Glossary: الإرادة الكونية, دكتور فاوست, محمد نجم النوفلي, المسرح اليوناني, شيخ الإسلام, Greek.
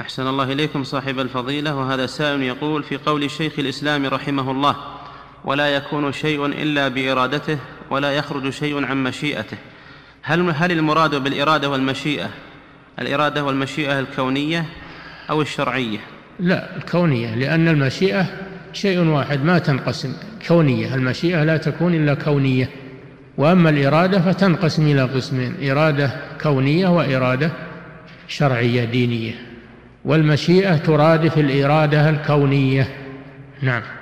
أحسن الله إليكم صاحب الفضيلة. وهذا سائل يقول في قول شيخ الإسلام رحمه الله: ولا يكون شيء إلا بإرادته ولا يخرج شيء عن مشيئته، هل المراد بالإرادة والمشيئة الإرادة والمشيئة الكونية أو الشرعية؟ لا، الكونية، لأن المشيئة شيء واحد ما تنقسم، كونية، المشيئة لا تكون إلا كونية. وأما الإرادة فتنقسم إلى قسمين: إرادة كونية وإرادة شرعية دينية، والمشيئة ترادف الإرادة الكونية. نعم.